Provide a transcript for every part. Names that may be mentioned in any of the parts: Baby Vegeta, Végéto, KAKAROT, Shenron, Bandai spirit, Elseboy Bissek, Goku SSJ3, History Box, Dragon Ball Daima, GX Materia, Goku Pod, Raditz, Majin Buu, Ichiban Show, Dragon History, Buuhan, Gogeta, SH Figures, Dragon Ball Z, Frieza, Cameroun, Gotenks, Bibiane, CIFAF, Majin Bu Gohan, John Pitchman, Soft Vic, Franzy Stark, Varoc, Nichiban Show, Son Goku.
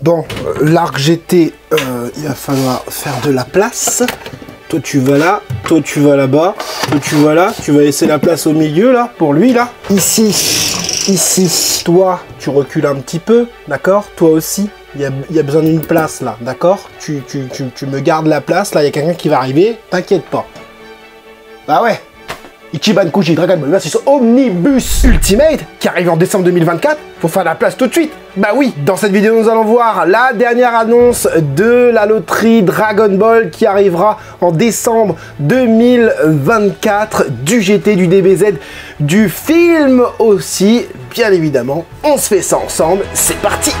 Bon, l'arc GT, il va falloir faire de la place. Toi tu vas là, toi tu vas là-bas, toi tu vas là, tu vas laisser la place au milieu là, pour lui là. Ici, toi tu recules un petit peu, d'accord? Toi aussi, il y a besoin d'une place là, d'accord? Tu me gardes la place, là il y a quelqu'un qui va arriver, t'inquiète pas. Bah ouais, Ichiban Kuji Dragon Ball Versus Omnibus Ultimate qui arrive en décembre 2024, faut faire la place tout de suite. Bah oui, dans cette vidéo nous allons voir la dernière annonce de la loterie Dragon Ball qui arrivera en décembre 2024, du GT, du DBZ, du film aussi, bien évidemment. On se fait ça ensemble, c'est parti.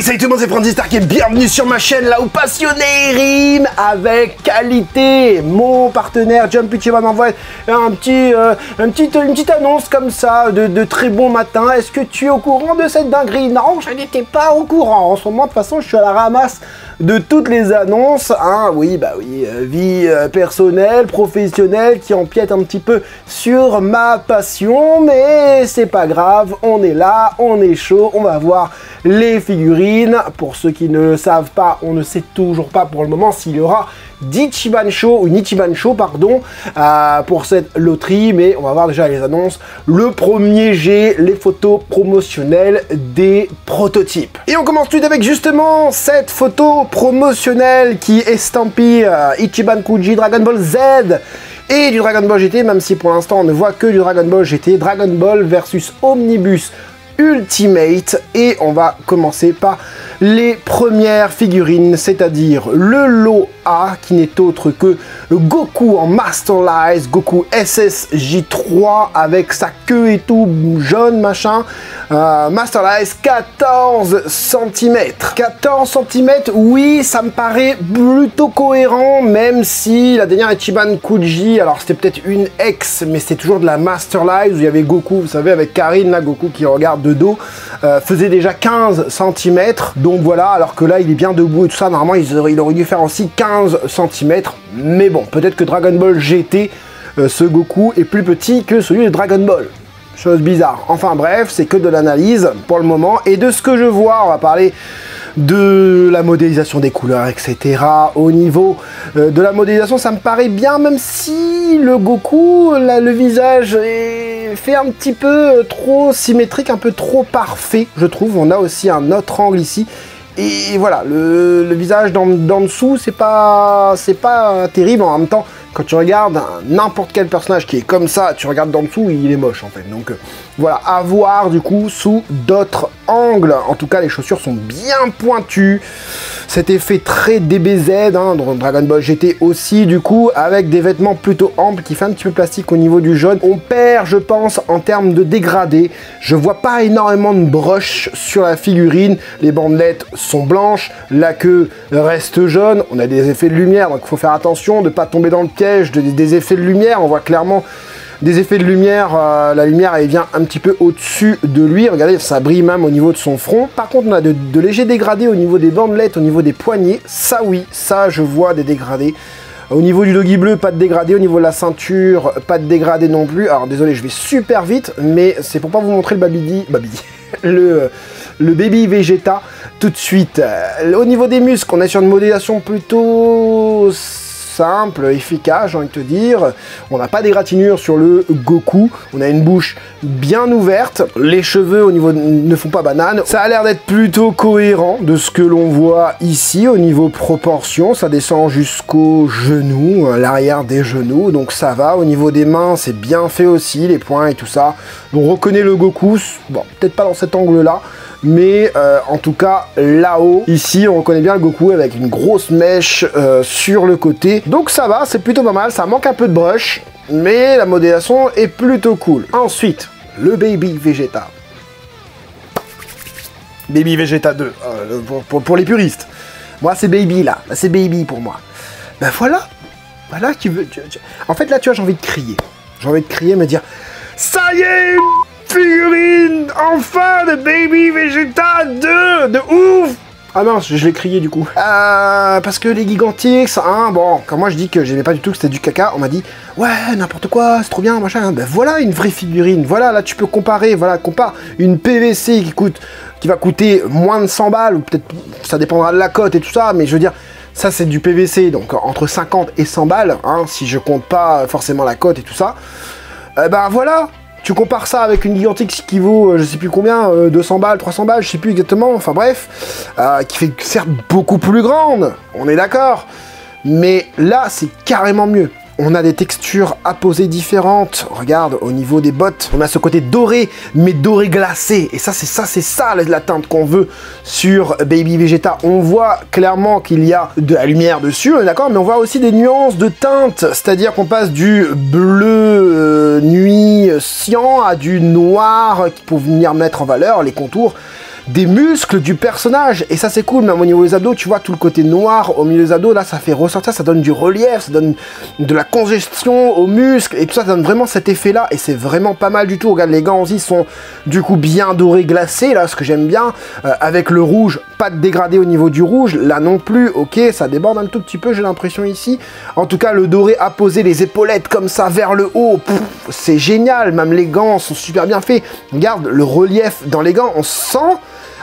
Salut tout le monde, c'est Franzy Stark et bienvenue sur ma chaîne là où passionné rime avec qualité. Mon partenaire John Pitchman m'envoie une petite annonce comme ça de très bon matin. Est-ce que tu es au courant de cette dinguerie? Non, je n'étais pas au courant. En ce moment, de toute façon, je suis à la ramasse de toutes les annonces. Hein, oui, bah oui, vie personnelle, professionnelle qui empiète un petit peu sur ma passion. Mais c'est pas grave, on est là, on est chaud, on va voir les figurines. Pour ceux qui ne le savent pas, on ne sait toujours pas pour le moment s'il y aura d'Ichiban Show ou Nichiban Show, pardon, pour cette loterie, mais on va voir déjà les annonces, le premier jet, les photos promotionnelles des prototypes. Et on commence tout avec justement cette photo promotionnelle qui estampille Ichiban Kuji Dragon Ball Z et du Dragon Ball GT, même si pour l'instant on ne voit que du Dragon Ball GT, Dragon Ball versus Omnibus Ultimate, et on va commencer par les premières figurines, c'est-à-dire le lot A qui n'est autre que Goku en Masterlise, Goku SSJ3 avec sa queue et tout jaune machin, Masterlise 14 cm. 14 cm, oui, ça me paraît plutôt cohérent, même si la dernière Ichiban Kuji, alors c'était peut-être une ex, mais c'était toujours de la Masterlise où il y avait Goku, vous savez, avec Karine là, Goku qui regarde de dos, faisait déjà 15 cm, donc voilà, alors que là il est bien debout et tout ça, normalement il aurait dû faire aussi 15 cm, mais bon, peut-être que Dragon Ball GT, ce Goku est plus petit que celui de Dragon Ball. Chose bizarre. Enfin bref, c'est que de l'analyse pour le moment, et de ce que je vois, on va parler de la modélisation des couleurs, etc. Au niveau de la modélisation, ça me paraît bien, même si le Goku, là, le visage est fait un petit peu trop symétrique, un peu trop parfait, je trouve. On a aussi un autre angle ici. Et voilà, le visage d'en dessous, c'est pas terrible. En même temps, quand tu regardes n'importe quel personnage qui est comme ça, tu regardes d'en dessous, il est moche en fait. Donc voilà, à voir du coup sous d'autres angles. En tout cas, les chaussures sont bien pointues. Cet effet très DBZ, hein, Dragon Ball GT aussi du coup, avec des vêtements plutôt amples qui fait un petit peu plastique au niveau du jaune. On perd, je pense, en termes de dégradé. Je vois pas énormément de brush sur la figurine. Les bandelettes sont blanches, la queue reste jaune. On a des effets de lumière, donc il faut faire attention de ne pas tomber dans le piège des effets de lumière. On voit clairement des effets de lumière, la lumière elle vient un petit peu au-dessus de lui, regardez, ça brille même au niveau de son front. Par contre, on a de légers dégradés au niveau des bandelettes, au niveau des poignets, ça oui, ça je vois des dégradés. Au niveau du doggy bleu, pas de dégradé, au niveau de la ceinture, pas de dégradé non plus. Alors désolé, je vais super vite, mais c'est pour pas vous montrer le le Baby Vegeta tout de suite. Au niveau des muscles, on est sur une modélisation plutôt simple, efficace, j'ai envie de te dire. On n'a pas des gratinures sur le Goku. On a une bouche bien ouverte. Les cheveux au niveau ne font pas banane. Ça a l'air d'être plutôt cohérent de ce que l'on voit ici au niveau proportion. Ça descend jusqu'aux genoux, l'arrière des genoux. Donc ça va. Au niveau des mains, c'est bien fait aussi. Les poings et tout ça. On reconnaît le Goku. Bon, peut-être pas dans cet angle-là. Mais en tout cas, là-haut, ici, on reconnaît bien le Goku avec une grosse mèche sur le côté. Donc ça va, c'est plutôt pas mal. Ça manque un peu de brush, mais la modélisation est plutôt cool. Ensuite, le Baby Vegeta. Baby Vegeta 2, pour les puristes. Moi, c'est Baby, là. C'est Baby pour moi. Ben voilà. Voilà qui veut... En fait, là, tu vois, j'ai envie de crier. J'ai envie de crier, me dire... Ça y est, figurine enfin de Baby Vegeta 2, de ouf, Ah mince, je l'ai crié du coup. Parce que les Gigantix, hein, bon, quand moi je dis que j'aimais pas du tout, que c'était du caca, on m'a dit, ouais, n'importe quoi, c'est trop bien, machin. Ben voilà une vraie figurine, voilà, là tu peux comparer, voilà, compare une PVC qui va coûter moins de 100 balles, ou peut-être, ça dépendra de la cote et tout ça, mais je veux dire, ça c'est du PVC, donc entre 50 et 100 balles, hein, si je compte pas forcément la cote et tout ça, ben voilà. Tu compares ça avec une Gigantix qui vaut, je sais plus combien, 200 balles, 300 balles, je sais plus exactement, enfin bref, qui fait certes beaucoup plus grande, on est d'accord, mais là c'est carrément mieux. On a des textures apposées différentes, regarde, au niveau des bottes, on a ce côté doré, mais doré glacé, et ça la teinte qu'on veut sur Baby Vegeta. On voit clairement qu'il y a de la lumière dessus, d'accord, mais on voit aussi des nuances de teinte, c'est-à-dire qu'on passe du bleu nuit cyan à du noir qui peut venir mettre en valeur les contours des muscles du personnage, et ça c'est cool. Même au niveau des abdos, tu vois tout le côté noir au milieu des abdos, là ça fait ressortir, ça donne du relief, ça donne de la congestion aux muscles, et tout ça, ça donne vraiment cet effet là, et c'est vraiment pas mal du tout. Regarde, les gants aussi sont du coup bien dorés glacés, là ce que j'aime bien, avec le rouge, pas de dégradé au niveau du rouge, là non plus, ok, ça déborde un tout petit peu, j'ai l'impression ici, en tout cas le doré apposé, les épaulettes comme ça vers le haut, c'est génial, même les gants sont super bien faits, regarde le relief dans les gants, on sent.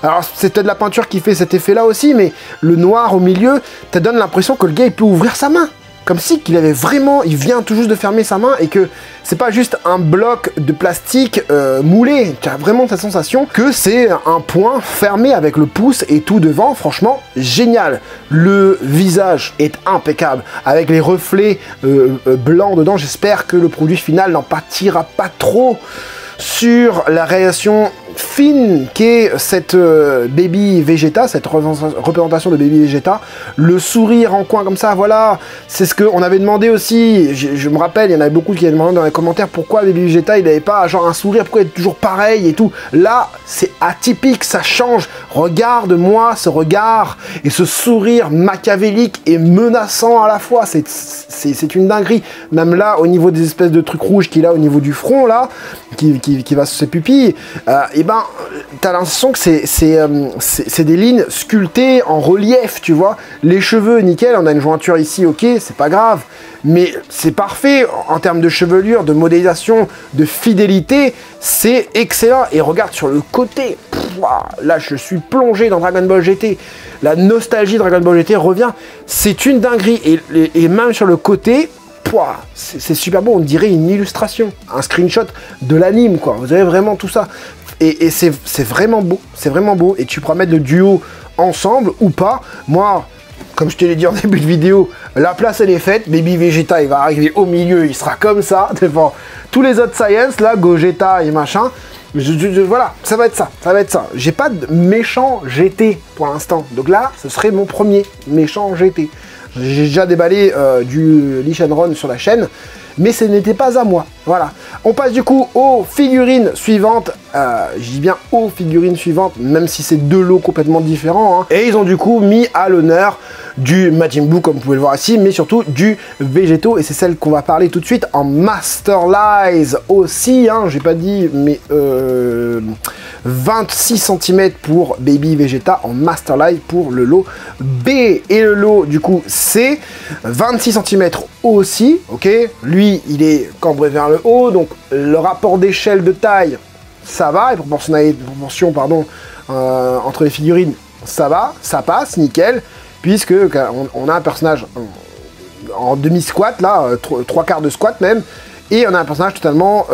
Alors c'est peut-être la peinture qui fait cet effet là aussi, mais le noir au milieu, ça donne l'impression que le gars il peut ouvrir sa main. Comme si qu'il avait vraiment, il vient tout juste de fermer sa main et que c'est pas juste un bloc de plastique moulé. Tu as vraiment cette sensation que c'est un point fermé avec le pouce et tout devant, franchement génial. Le visage est impeccable avec les reflets blancs dedans, j'espère que le produit final n'en pâtira pas trop sur la réaction fine qu'est cette Baby Vegeta, cette représentation de Baby Vegeta, le sourire en coin comme ça, voilà, c'est ce qu'on avait demandé aussi, je me rappelle, il y en avait beaucoup qui avaient demandé dans les commentaires pourquoi Baby Vegeta il n'avait pas genre un sourire, pourquoi il est toujours pareil et tout, là c'est atypique, ça change, regarde-moi ce regard et ce sourire machiavélique et menaçant à la fois, c'est une dinguerie, même là au niveau des espèces de trucs rouges qu'il a au niveau du front là, qui va sous ses pupilles, et ben t'as l'impression que c'est des lignes sculptées en relief, tu vois, les cheveux nickel, on a une jointure ici, ok, c'est pas grave, mais c'est parfait en termes de chevelure, de modélisation, de fidélité, c'est excellent. Et regarde sur le côté, là je suis plongé dans Dragon Ball GT, la nostalgie de Dragon Ball GT revient, c'est une dinguerie, et même sur le côté, c'est super beau, on dirait une illustration, un screenshot de l'anime quoi, vous avez vraiment tout ça, et c'est vraiment beau, c'est vraiment beau, et tu pourras mettre le duo ensemble ou pas, moi, comme je te l'ai dit en début de vidéo, la place elle est faite, Baby Vegeta il va arriver au milieu, il sera comme ça, devant tous les autres Saiyans, là, Gogeta et machin, voilà, ça va être ça, ça va être ça, j'ai pas de méchant GT pour l'instant, donc là, ce serait mon premier méchant GT. J'ai déjà déballé du Shenron sur la chaîne, mais ce n'était pas à moi. Voilà. On passe du coup aux figurines suivantes. Je dis bien aux figurines suivantes, même si c'est deux lots complètement différents. Hein. Et ils ont du coup mis à l'honneur du Majin Bu, comme vous pouvez le voir ici, mais surtout du Végéto. Et c'est celle qu'on va parler tout de suite en Masterlise aussi. Hein. J'ai pas dit, mais 26 cm pour Baby Vegeta en Masterlise pour le lot B. Et le lot du coup C, 26 cm aussi. Ok, lui il est cambré vers le haut, donc le rapport d'échelle de taille ça va, et proportion pardon, entre les figurines ça va, ça passe nickel, puisque on a un personnage en demi-squat là, trois quarts de squat même, et on a un personnage totalement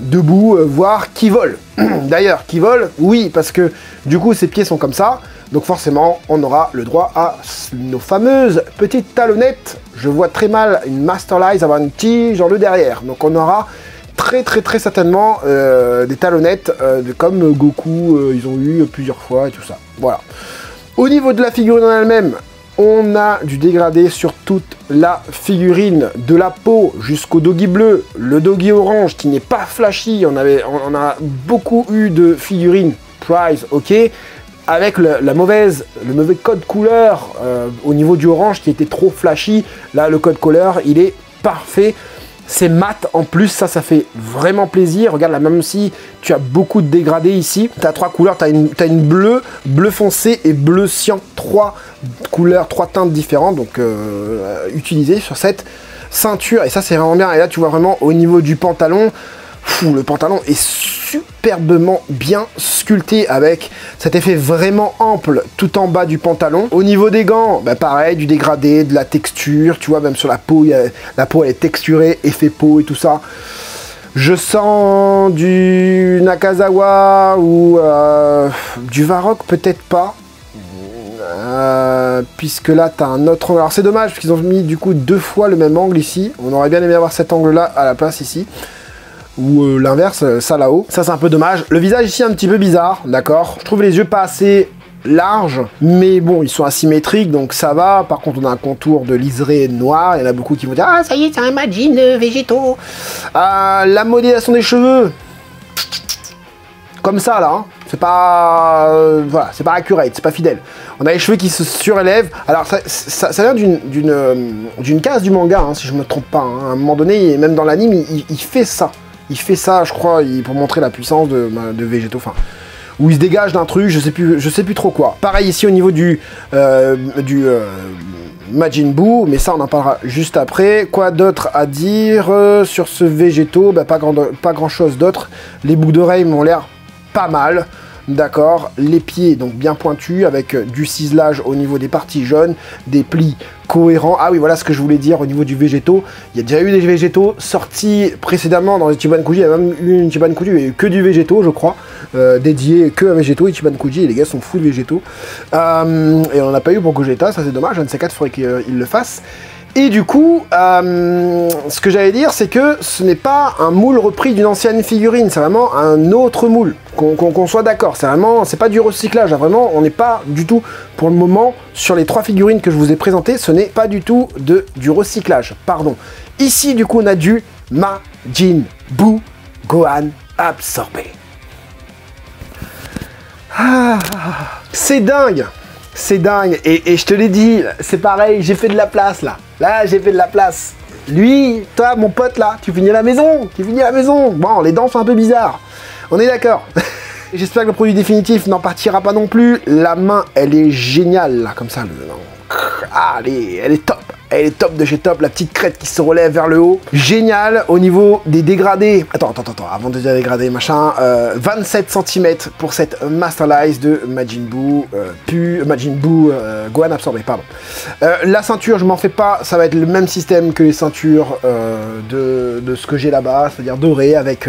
debout, voire qui vole. D'ailleurs, qui vole, oui, parce que du coup ses pieds sont comme ça, donc forcément on aura le droit à nos fameuses petites talonnettes. Je vois très mal une Masterlise avoir une tige dans le derrière, donc on aura très certainement des talonnettes comme Goku, ils ont eu plusieurs fois et tout ça, voilà. Au niveau de la figurine en elle-même, on a du dégradé sur toute la figurine, de la peau jusqu'au doggy bleu, le doggy orange qui n'est pas flashy, on a beaucoup eu de figurines prize, ok, avec le mauvais code couleur au niveau du orange qui était trop flashy, là le code couleur il est parfait, C'est mat en plus, ça fait vraiment plaisir. Regarde là, même si tu as beaucoup de dégradés ici, tu as trois couleurs, tu as une bleue, bleu foncé et bleu cyan. Trois couleurs, trois teintes différentes, donc utilisées sur cette ceinture. Et ça, c'est vraiment bien. Et là, tu vois vraiment au niveau du pantalon, le pantalon est superbement bien sculpté avec cet effet vraiment ample tout en bas du pantalon. Au niveau des gants, bah pareil, du dégradé, de la texture, tu vois, même sur la peau, la peau elle est texturée, effet peau et tout ça. Je sens du Nakazawa ou du Varoc, peut-être pas. Puisque là t'as un autre angle, alors c'est dommage parce qu'ils ont mis du coup deux fois le même angle ici, on aurait bien aimé avoir cet angle là à la place ici, ou l'inverse, ça là-haut, ça c'est un peu dommage. Le visage ici un petit peu bizarre, d'accord, je trouve les yeux pas assez larges, mais bon, ils sont asymétriques, donc ça va. Par contre, on a un contour de liseré noir, il y en a beaucoup qui vont dire « Ah, ça y est, c'est un Majin Végéto ». La modélisation des cheveux, comme ça là, hein. C'est pas voilà, c'est pas accurate, c'est pas fidèle. On a les cheveux qui se surélèvent. Alors ça vient d'une case du manga, hein, si je me trompe pas. Hein. À un moment donné, même dans l'anime, il fait ça. Il fait ça, je crois, pour montrer la puissance de Végéto. Enfin, où il se dégage d'un truc, je sais plus trop quoi. Pareil ici au niveau du Majin Buu, mais ça on en parlera juste après. Quoi d'autre à dire sur ce Végéto? Bah, pas grand chose d'autre. Les boucles d'oreilles m'ont l'air pas mal, d'accord. Les pieds donc bien pointus avec du ciselage au niveau des parties jaunes, des plis cohérents. Ah oui, voilà ce que je voulais dire au niveau du Végéto. Il y a déjà eu des Végétos sortis précédemment dans Ichiban Kuji. Il y a même eu une Ichiban Kuji, il y a eu que du Végéto, je crois, dédié que à Végéto. Ichiban Kuji, et les gars sont fous de Végéto. Et on n'a pas eu pour Gogeta, ça c'est dommage. Un de ces quatre, il faudrait qu'il le fasse. Et du coup, ce que j'allais dire, c'est que ce n'est pas un moule repris d'une ancienne figurine, c'est vraiment un autre moule, qu'on soit d'accord. C'est vraiment, c'est pas du recyclage, là, vraiment, on n'est pas du tout, pour le moment, sur les trois figurines que je vous ai présentées, ce n'est pas du tout du recyclage, pardon. Ici, du coup, on a du Majin Bu Gohan absorbé. Ah, c'est dingue! C'est dingue, et je te l'ai dit, c'est pareil, j'ai fait de la place là. Là, j'ai fait de la place. Lui, toi, mon pote là, tu finis à la maison, Bon, les dents sont un peu bizarres, on est d'accord. J'espère que le produit définitif n'en partira pas non plus. La main, elle est géniale là, comme ça. Ah, elle est top. Elle est top de chez top, la petite crête qui se relève vers le haut. Génial, au niveau des dégradés. Attends, avant de dire dégradés, machin, 27 cm pour cette Masterlise de Majin Buu, Gohan absorbé, pardon. La ceinture, je m'en fais pas, ça va être le même système que les ceintures de ce que j'ai là-bas, c'est-à-dire doré, avec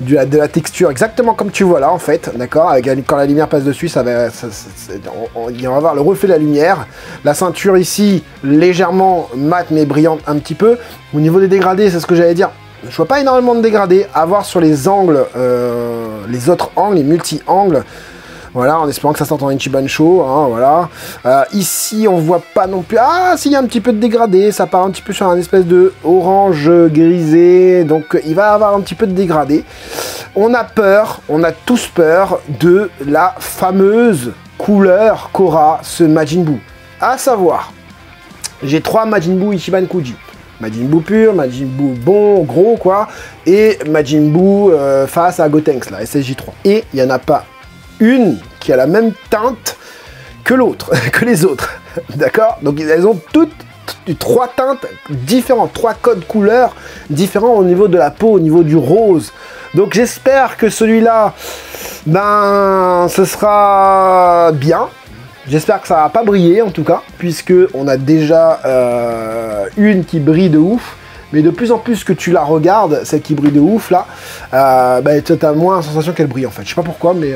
de la texture, exactement comme tu vois là, en fait, d'accord. Quand la lumière passe dessus, ça va, on va avoir le reflet de la lumière. La ceinture ici, légèrement mat mais brillante un petit peu. Au niveau des dégradés, c'est ce que j'allais dire, je vois pas énormément de dégradés, à voir sur les angles, les autres angles, les multi-angles, voilà, en espérant que ça sorte en Ichiban Show, hein, voilà. Ici on voit pas non plus, ah s'il y a un petit peu de dégradé, ça part un petit peu sur un espèce de orange grisé, donc il va avoir un petit peu de dégradé. On a peur, on a tous peur de la fameuse couleur qu'aura ce Majin Buu, à savoir, j'ai trois Majin Buu Ichiban Kuji. Majin Buu pur, Majin Buu bon, gros quoi, et Majin Buu face à Gotenks, là, SSJ3. Et il n'y en a pas une qui a la même teinte que l'autre, que les autres, d'accord? Donc elles ont toutes trois teintes différentes, trois codes couleurs différents au niveau de la peau, au niveau du rose. Donc j'espère que celui-là, ben, ce sera bien. J'espère que ça va pas briller en tout cas, puisque on a déjà une qui brille de ouf, mais de plus en plus que tu la regardes, celle qui brille de ouf là, bah, t'as moins la sensation qu'elle brille en fait. Je sais pas pourquoi, mais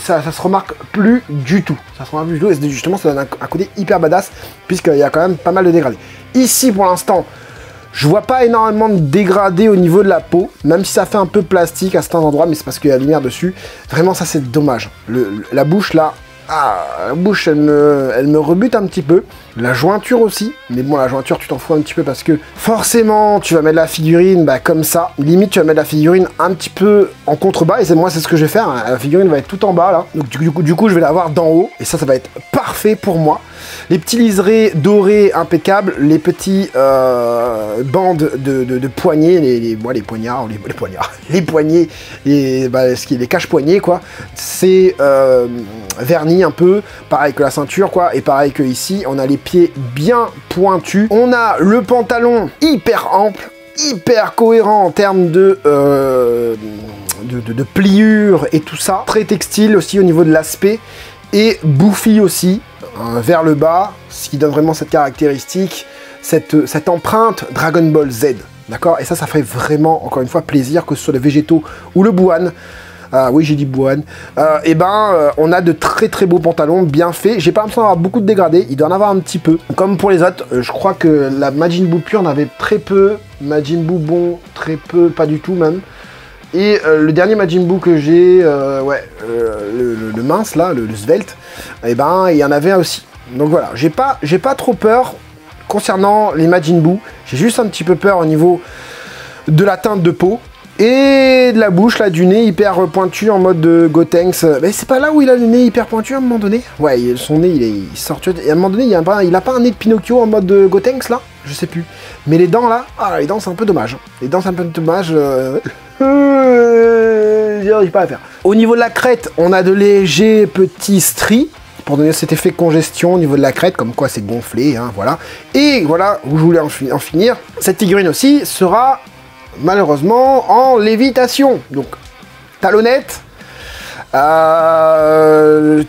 ça se remarque plus du tout. Ça se remarque plus du tout, et justement ça donne un côté hyper badass, puisqu'il y a quand même pas mal de dégradés. Ici pour l'instant, je vois pas énormément de dégradés au niveau de la peau, même si ça fait un peu plastique à certains endroits, mais c'est parce qu'il y a la lumière dessus. Vraiment ça c'est dommage. La bouche là, ah, la bouche, elle me rebute un petit peu. La jointure aussi. Mais bon, la jointure, tu t'en fous un petit peu parce que forcément, tu vas mettre la figurine bah, comme ça. Limite, tu vas mettre la figurine un petit peu en contrebas. Et moi, c'est ce que je vais faire. Hein. La figurine va être tout en bas, là. Donc, du coup, je vais la voir d'en haut. Et ça va être parfait pour moi. Les petits liserés dorés impeccables, les petits bandes de poignées, les poignards, les poignards, les poignées, les cache-poignées quoi, c'est vernis un peu, pareil que la ceinture quoi, et pareil que ici, on a les pieds bien pointus, on a le pantalon hyper ample, hyper cohérent en termes de pliure et tout ça, très textile aussi au niveau de l'aspect, et bouffi aussi, hein, vers le bas, ce qui donne vraiment cette caractéristique, cette empreinte Dragon Ball Z, d'accord. Et ça fait vraiment, encore une fois, plaisir, que ce soit le Végéto ou le Buuhan. Oui, j'ai dit Buuhan. On a de très beaux pantalons, bien faits. J'ai pas l'impression d'avoir beaucoup de dégradés, il doit en avoir un petit peu. Comme pour les autres, je crois que la Majin Bu pure n'avait très peu, Majin Bu bon, très peu, pas du tout même. Et le dernier Majin Bu que j'ai, le mince là, le svelte, il y en avait un aussi. Donc voilà, j'ai pas trop peur concernant les Majin Bu. J'ai juste un petit peu peur au niveau de la teinte de peau et de la bouche là, du nez hyper pointu en mode de Gotenks. Mais c'est pas là où il a le nez hyper pointu à un moment donné? Ouais, son nez il sort. Et à un moment donné, il a pas un nez de Pinocchio en mode de Gotenks là? Je sais plus. Mais les dents là, les dents c'est un peu dommage. Les dents c'est un peu dommage. J'arrive pas à faire. Au niveau de la crête, on a de légers petits stries pour donner cet effet congestion au niveau de la crête, comme quoi c'est gonflé, hein, voilà. Et voilà où je voulais en finir. Cette figurine aussi sera malheureusement en lévitation, donc talonnette,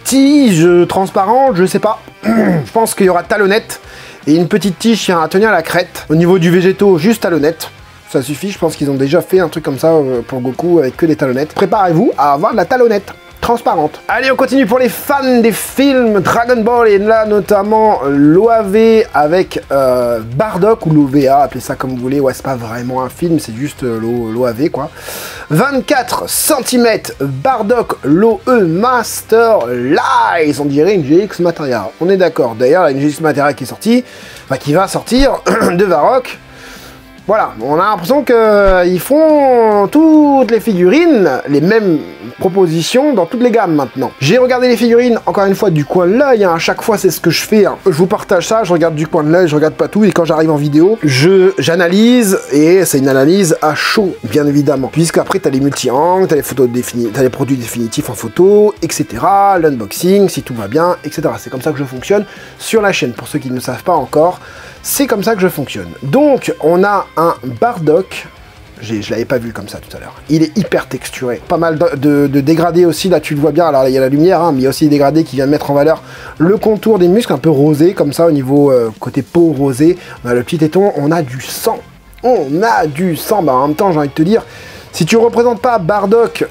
tige transparente, je sais pas. Je pense qu'il y aura talonnette et une petite tige qui ira tenir à la crête. Au niveau du Végéto, juste talonnette. Ça suffit, je pense qu'ils ont déjà fait un truc comme ça pour Goku avec que des talonnettes. Préparez-vous à avoir de la talonnette transparente. Allez, on continue pour les fans des films Dragon Ball, et là notamment l'OAV avec Bardock, ou l'OVA, appelez ça comme vous voulez. Ouais, c'est pas vraiment un film, c'est juste l'OAV quoi. 24 cm Bardock, l'OE Masterlise, on dirait une GX Materia. On est d'accord, d'ailleurs la GX Materia qui est sortie, enfin qui va sortir de Varoc. Voilà, on a l'impression qu'ils font toutes les figurines, les mêmes propositions dans toutes les gammes maintenant. J'ai regardé les figurines, encore une fois, du coin de l'œil, hein. À chaque fois c'est ce que je fais, hein. Je vous partage ça, je regarde du coin de l'œil, je regarde pas tout, et quand j'arrive en vidéo, j'analyse, et c'est une analyse à chaud, bien évidemment. Puisqu'après t'as les multi-angles, t'as les photos définies, t'as les produits définitifs en photo, etc. L'unboxing, si tout va bien, etc. C'est comme ça que je fonctionne sur la chaîne, pour ceux qui ne le savent pas encore. C'est comme ça que je fonctionne. Donc, on a un Bardock. Je l'avais pas vu comme ça tout à l'heure. Il est hyper texturé. Pas mal de dégradés aussi. Là, tu le vois bien. Alors, il y a la lumière, hein, mais il y a aussi des dégradés qui viennent mettre en valeur le contour des muscles, un peu rosé, comme ça, au niveau côté peau rosée. On a le petit téton. On a du sang. On a du sang. Bah, en même temps, j'ai envie de te dire, si tu ne représentes pas Bardock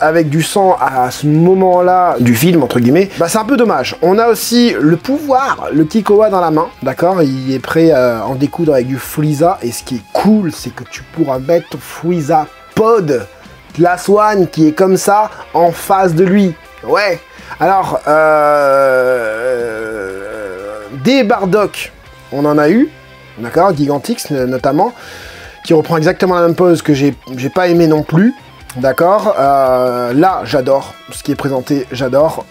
avec du sang à ce moment-là du film, entre guillemets, bah c'est un peu dommage. On a aussi le pouvoir, le Kikoa dans la main, d'accord? Il est prêt à en découdre avec du Frieza. Et ce qui est cool, c'est que tu pourras mettre ton Frieza Pod, la Swan qui est comme ça, en face de lui. Ouais. Alors, des Bardock, on en a eu, d'accord? Gigantix notamment, qui reprend exactement la même pose, que j'ai pas aimé non plus, d'accord. Là, j'adore ce qui est présenté, j'adore.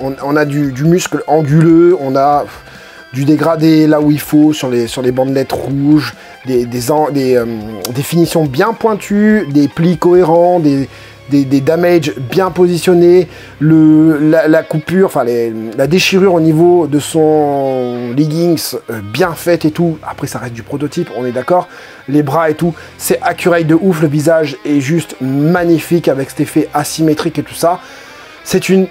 On a du muscle anguleux, on a du dégradé là où il faut, sur les bandelettes rouges, des finitions bien pointues, des plis cohérents, des damages bien positionnés, la coupure, enfin la déchirure au niveau de son leggings bien faite et tout. Après ça reste du prototype, on est d'accord, les bras et tout, c'est accurate de ouf, le visage est juste magnifique avec cet effet asymétrique et tout ça. C'est une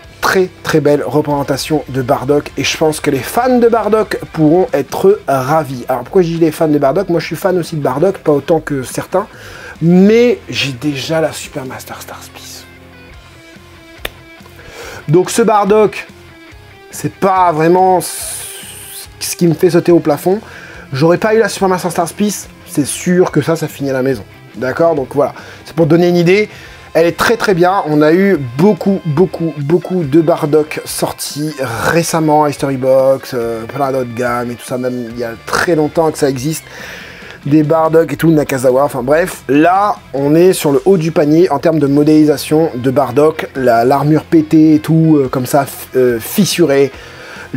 très belle représentation de Bardock, et je pense que les fans de Bardock pourront être ravis. Alors pourquoi je dis les fans de Bardock? Moi je suis fan aussi de Bardock, pas autant que certains, mais j'ai déjà la Super Master Stars Peace. Donc ce Bardock, c'est pas vraiment ce qui me fait sauter au plafond. J'aurais pas eu la Super Master Stars Peace, c'est sûr que ça finit à la maison. D'accord? Donc voilà, c'est pour donner une idée. Elle est très bien, on a eu beaucoup de Bardock sortis récemment, History Box, plein d'autres gammes et tout ça, même il y a très longtemps que ça existe. Des Bardock et tout, Nakazawa, enfin bref. Là, on est sur le haut du panier en termes de modélisation de Bardock. L'armure pétée et tout, comme ça, fissurée.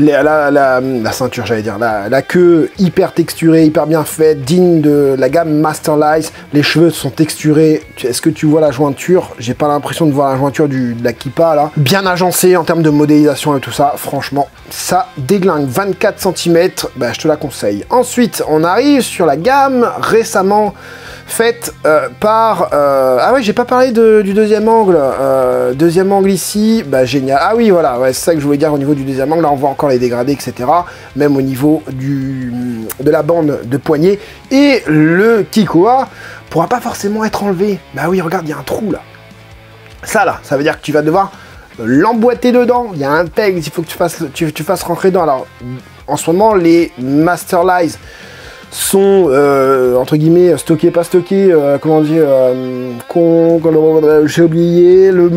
la ceinture, j'allais dire, la queue hyper texturée, hyper bien faite, digne de la gamme Masterlise. Les cheveux sont texturés. Est-ce que tu vois la jointure? J'ai pas l'impression de voir la jointure de la kippa là. Bien agencée en termes de modélisation et tout ça. Franchement, ça déglingue. 24 cm, bah, je te la conseille. Ensuite, on arrive sur la gamme récemment faite par... Ah ouais, j'ai pas parlé du deuxième angle. Deuxième angle ici, bah génial. Ah oui, voilà, ouais, c'est ça que je voulais dire au niveau du deuxième angle. Là, on voit encore les dégradés, etc. Même au niveau de la bande de poignet. Et le Kikoa pourra pas forcément être enlevé. Bah oui, regarde, il y a un trou là. Ça là, ça veut dire que tu vas devoir l'emboîter dedans. Il y a un peg, il faut que tu fasses rentrer dedans. Alors, en ce moment, les Masterlise sont entre guillemets stockés, pas stockés, comment dire, j'ai oublié le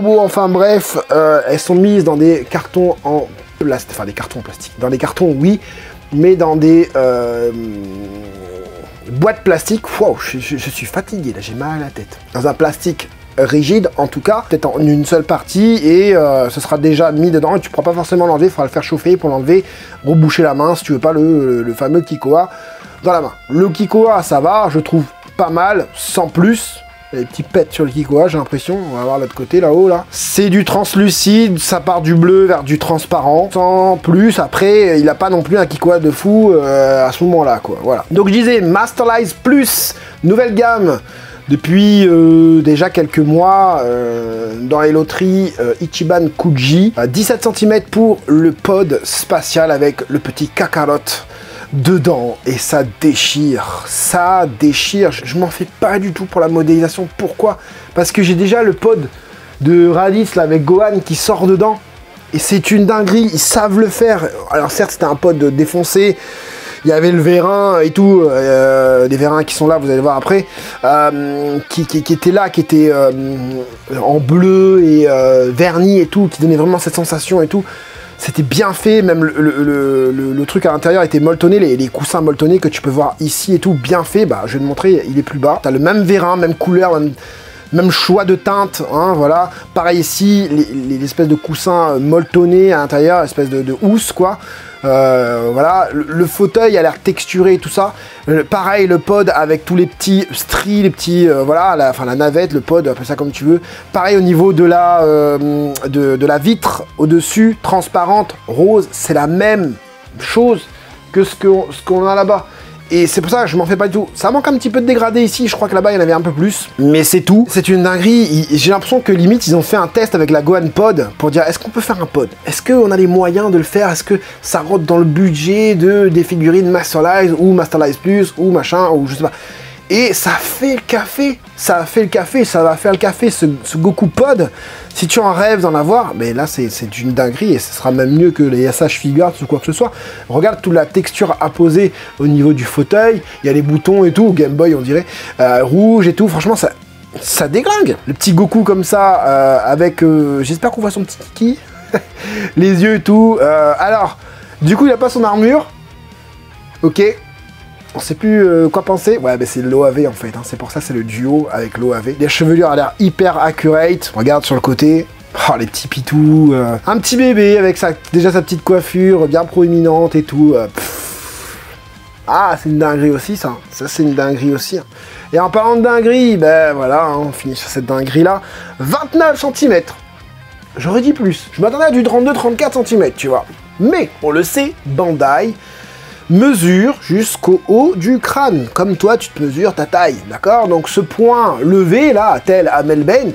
mot, enfin bref, elles sont mises dans des cartons en plastique, enfin des cartons en plastique, dans des cartons oui, mais dans des boîtes plastiques. Waouh, je suis fatigué là, j'ai mal à la tête. Dans un plastique rigide en tout cas, peut-être en une seule partie, et ce sera déjà mis dedans et tu pourras pas forcément l'enlever, il faudra le faire chauffer pour l'enlever, reboucher la main si tu veux pas le fameux Kikoa dans la main. Le Kikoa, ça va, je trouve pas mal, sans plus. Les petits pets sur le Kikoa, j'ai l'impression. On va voir l'autre côté là-haut là. C'est du translucide, ça part du bleu vers du transparent. Sans plus, après, il n'a pas non plus un Kikoa de fou à ce moment-là, quoi. Voilà. Donc je disais, Masterlise Plus, nouvelle gamme. Depuis déjà quelques mois, dans les loteries Ichiban Kuji, 17 cm pour le pod spatial avec le petit Kakarot dedans. Et ça déchire, ça déchire. Je m'en fais pas du tout pour la modélisation. Pourquoi? Parce que j'ai déjà le pod de Raditz là, avec Gohan qui sort dedans. Et c'est une dinguerie, ils savent le faire. Alors certes, c'était un pod défoncé. Il y avait le vérin et tout, des vérins qui sont là, vous allez voir après, qui étaient là, qui étaient en bleu et vernis et tout, qui donnait vraiment cette sensation et tout. C'était bien fait, même le truc à l'intérieur était molletonné, les coussins molletonnés que tu peux voir ici et tout, bien fait. Bah, je vais te montrer, il est plus bas. T'as le même vérin, même couleur, même choix de teinte, hein, voilà. Pareil ici, l'espèce de coussin molletonné à l'intérieur, espèce de housse, quoi. Voilà, le fauteuil a l'air texturé et tout ça. Pareil, le pod avec tous les petits stries, les petits, voilà, la navette, le pod, appelle ça comme tu veux. Pareil au niveau de la vitre au-dessus, transparente, rose, c'est la même chose que ce qu'on a là-bas. Et c'est pour ça que je m'en fais pas du tout. Ça manque un petit peu de dégradé ici, je crois que là-bas il y en avait un peu plus. Mais c'est tout, c'est une dinguerie. J'ai l'impression que limite ils ont fait un test avec la Gohan Pod pour dire est-ce qu'on peut faire un pod? Est-ce qu'on a les moyens de le faire? Est-ce que ça rentre dans le budget des figurines Masterlise ou Masterlise Plus ou machin ou je sais pas. Et ça fait le café, ça fait le café, ça va faire le café, ce Goku Pod. Si tu en rêves d'en avoir, mais là c'est une dinguerie et ce sera même mieux que les SH Figures ou quoi que ce soit. Regarde toute la texture apposée au niveau du fauteuil, il y a les boutons et tout, Game Boy on dirait, rouge et tout, franchement ça déglingue. Le petit Goku comme ça, avec, j'espère qu'on voit son petit kiki, les yeux et tout. Alors, du coup il a pas son armure, ok. On sait plus quoi penser. Ouais, mais c'est l'OAV en fait, hein. C'est pour ça, c'est le duo avec l'OAV. Les chevelures a l'air hyper accurate. Regarde sur le côté. Oh, les petits pitous. Un petit bébé avec déjà sa petite coiffure bien proéminente et tout. Ah, c'est une dinguerie aussi, ça. Ça, c'est une dinguerie aussi. Et en parlant de dinguerie, ben voilà, hein, on finit sur cette dinguerie-là. 29 cm. J'aurais dit plus. Je m'attendais à du 32-34 cm, tu vois. Mais, on le sait, Bandai mesure jusqu'au haut du crâne, comme toi tu te mesures ta taille, d'accord? Donc ce point levé là, tel Amel Bent,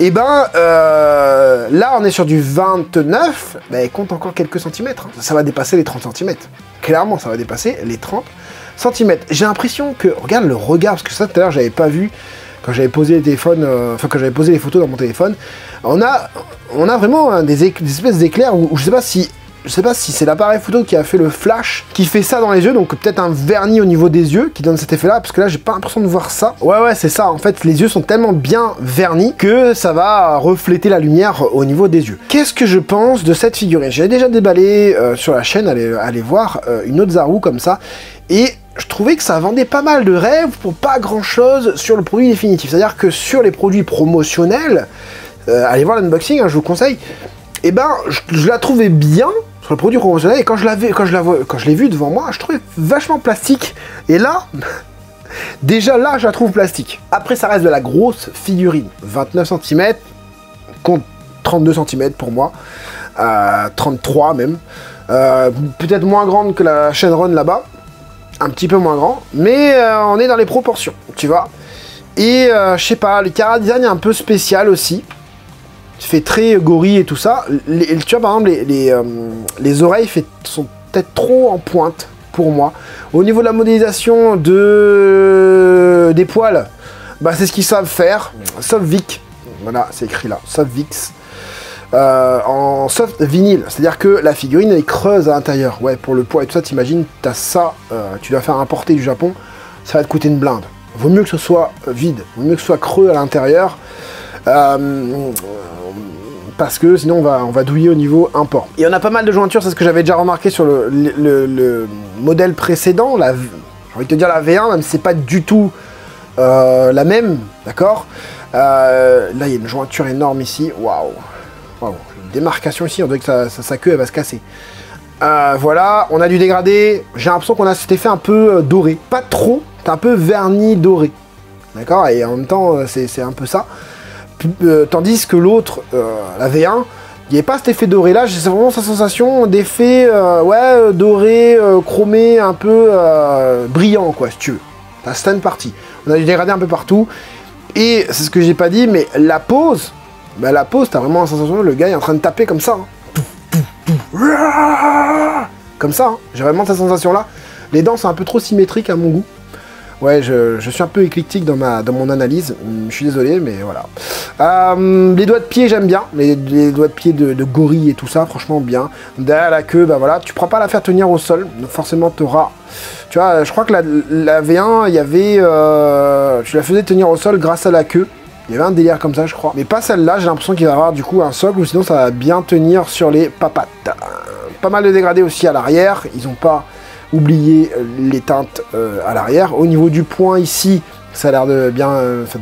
et ben là on est sur du 29, mais ben, compte encore quelques centimètres, hein. Ça va dépasser les 30 cm, clairement ça va dépasser les 30 cm. J'ai l'impression que, regarde le regard, parce que ça tout à l'heure j'avais pas vu, quand j'avais posé les téléphones, quand j'avais posé les photos dans mon téléphone, on a vraiment hein, des espèces d'éclairs où je sais pas si c'est l'appareil photo qui a fait le flash, qui fait ça dans les yeux, donc peut-être un vernis au niveau des yeux qui donne cet effet là, parce que là j'ai pas l'impression de voir ça. Ouais c'est ça, en fait les yeux sont tellement bien vernis que ça va refléter la lumière au niveau des yeux. Qu'est-ce que je pense de cette figurine? J'avais déjà déballé sur la chaîne, allez voir, une autre Zaru comme ça, et je trouvais que ça vendait pas mal de rêves pour pas grand chose sur le produit définitif, c'est-à-dire que sur les produits promotionnels, allez voir l'unboxing, hein, je vous conseille. et ben je la trouvais bien sur le produit conventionnel, et quand je l'ai vue devant moi, je trouvais vachement plastique. Et là, déjà là, je la trouve plastique. Après, ça reste de la grosse figurine. 29 cm contre 32 cm pour moi. 33 même. Peut-être moins grande que la Shenron là-bas. Un petit peu moins grand. Mais on est dans les proportions, tu vois. Et je sais pas, le chara design est un peu spécial aussi. Fait très gorille et tout ça. Tu vois, par exemple, les oreilles sont peut-être trop en pointe pour moi. Au niveau de la modélisation des poils, bah, c'est ce qu'ils savent faire. Soft Vic, voilà, c'est écrit là, Soft Vic. En soft vinyle, c'est-à-dire que la figurine elle est creuse à l'intérieur. Ouais, pour le poids et tout ça, t'imagines, t'as ça, tu dois faire importer du Japon, ça va te coûter une blinde. Vaut mieux que ce soit vide, vaut mieux que ce soit creux à l'intérieur. Parce que sinon on va douiller au niveau import. Et on a pas mal de jointures, c'est ce que j'avais déjà remarqué sur le modèle précédent, j'ai envie de te dire la V1, même si c'est pas du tout la même, d'accord. Là il y a une jointure énorme ici, waouh, wow. Une démarcation ici, on dirait que sa queue elle va se casser. Voilà, on a du dégradé, j'ai l'impression qu'on a cet effet un peu doré, pas trop, c'est un peu vernis doré, d'accord, et en même temps c'est un peu ça. Tandis que l'autre, la V1, il n'y avait pas cet effet doré là, j'ai vraiment cette sensation d'effet ouais, doré, chromé, un peu brillant quoi, si tu veux. La stand partie. On a du dégradé un peu partout, et c'est ce que j'ai pas dit, mais la pose, bah, la pose, t'as vraiment la sensation que le gars est en train de taper comme ça. Hein. Comme ça, hein. J'ai vraiment cette sensation là. Les dents sont un peu trop symétriques à mon goût. Ouais, je suis un peu éclectique dans mon analyse, je suis désolé, mais voilà. Les doigts de pied, j'aime bien, les doigts de pied de gorille et tout ça, franchement bien. Derrière la queue, bah voilà, tu ne pourras pas la faire tenir au sol, donc forcément tu auras... Tu vois, je crois que la V1, il y avait... tu la faisais tenir au sol grâce à la queue, il y avait un délire comme ça, je crois. Mais pas celle-là, j'ai l'impression qu'il va y avoir du coup un socle, ou sinon ça va bien tenir sur les papates. Pas mal de dégradés aussi à l'arrière, ils n'ont pas... oublier les teintes à l'arrière. Au niveau du point ici, ça a l'air de bien,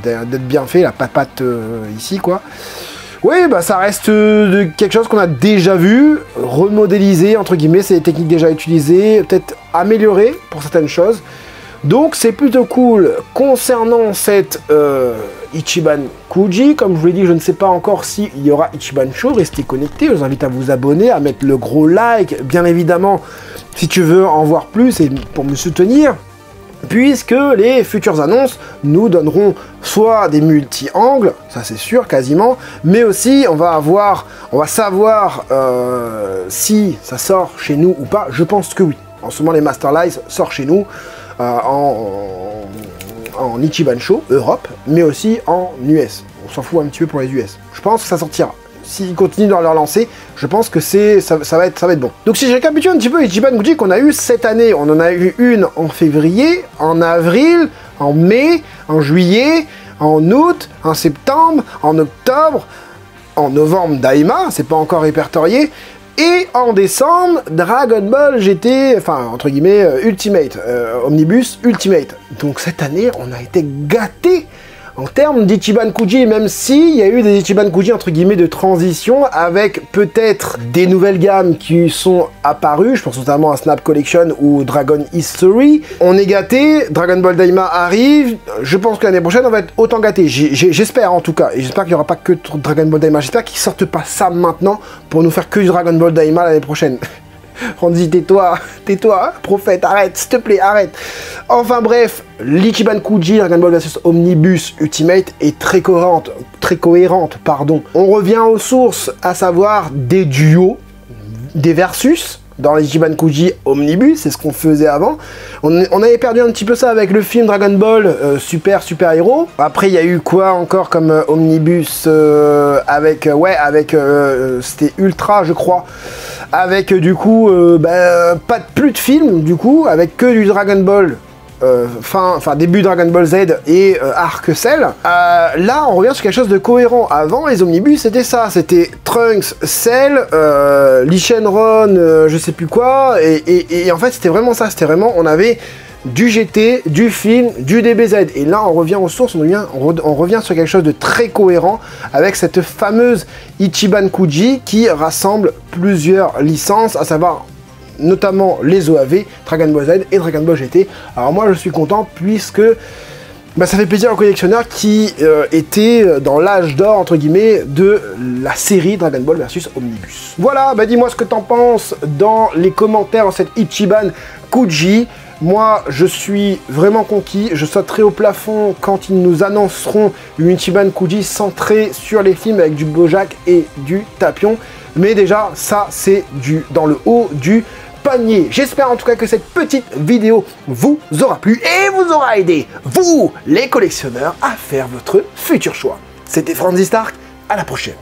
d'être bien fait, la papate ici quoi. Oui, bah ça reste quelque chose qu'on a déjà vu, remodélisé entre guillemets, c'est des techniques déjà utilisées, peut-être améliorées pour certaines choses. Donc c'est plutôt cool. Concernant cette Ichiban Kuji, comme je vous l'ai dit, je ne sais pas encore s'il y aura Ichiban Show, restez connectés, je vous invite à vous abonner, à mettre le gros like, bien évidemment, si tu veux en voir plus et pour me soutenir, puisque les futures annonces nous donneront soit des multi-angles, ça c'est sûr quasiment, mais aussi on va savoir si ça sort chez nous ou pas, je pense que oui. En ce moment les Masterlise sortent chez nous, en Ichiban Show, Europe, mais aussi en US. On s'en fout un petit peu pour les US. Je pense que ça sortira. S'ils continuent dans leur lancée, je pense que ça va être bon. Donc si je récapitule un petit peu Ichiban Kuji qu'on a eu cette année, on en a eu une en février, en avril, en mai, en juillet, en août, en septembre, en octobre, en novembre Daima, c'est pas encore répertorié, et en décembre, Dragon Ball GT, enfin entre guillemets Ultimate, Omnibus Ultimate. Donc cette année, on a été gâtés en termes d'Ichiban Kuji, même s'il y a eu des Ichiban Kuji entre guillemets de transition, avec peut-être des nouvelles gammes qui sont apparues, je pense notamment à Snap Collection ou Dragon History. On est gâté, Dragon Ball Daima arrive, je pense que l'année prochaine on va être autant gâté, j'espère en tout cas, et j'espère qu'il n'y aura pas que Dragon Ball Daima, j'espère qu'ils sortent pas ça maintenant pour nous faire que du Dragon Ball Daima l'année prochaine. Franzy, tais-toi, hein, prophète, arrête, s'il te plaît, arrête. Enfin bref, l'Ichiban Kuji, Dragon Ball Versus Omnibus Ultimate est très cohérente. On revient aux sources, à savoir des duos, des versus, dans l'Ichiban Kuji Omnibus, c'est ce qu'on faisait avant. On avait perdu un petit peu ça avec le film Dragon Ball Super Hero. Après, il y a eu quoi encore comme Omnibus c'était Ultra, je crois. Avec du coup, plus de film, du coup, avec que du Dragon Ball, début Dragon Ball Z et Arc-Cell. Là, on revient sur quelque chose de cohérent. Avant, les Omnibus, c'était ça, c'était Trunks, Cell, Shenron, je sais plus quoi, et en fait, c'était vraiment ça, c'était vraiment, on avait du GT, du film, du DBZ. Et là, on revient aux sources, on revient sur quelque chose de très cohérent avec cette fameuse Ichiban Kuji qui rassemble plusieurs licences, à savoir notamment les OAV, Dragon Ball Z et Dragon Ball GT. Alors moi, je suis content puisque ça fait plaisir aux collectionneurs qui étaient dans l'âge d'or, entre guillemets, de la série Dragon Ball Versus Omnibus. Voilà, dis-moi ce que t'en penses dans les commentaires en cette Ichiban Kuji. Moi, je suis vraiment conquis, je sauterai au plafond quand ils nous annonceront une Ichiban Kuji centrée sur les films avec du Bojack et du Tapion. Mais déjà, ça, c'est dans le haut du panier. J'espère en tout cas que cette petite vidéo vous aura plu et vous aura aidé, vous, les collectionneurs, à faire votre futur choix. C'était Franzy Stark, à la prochaine.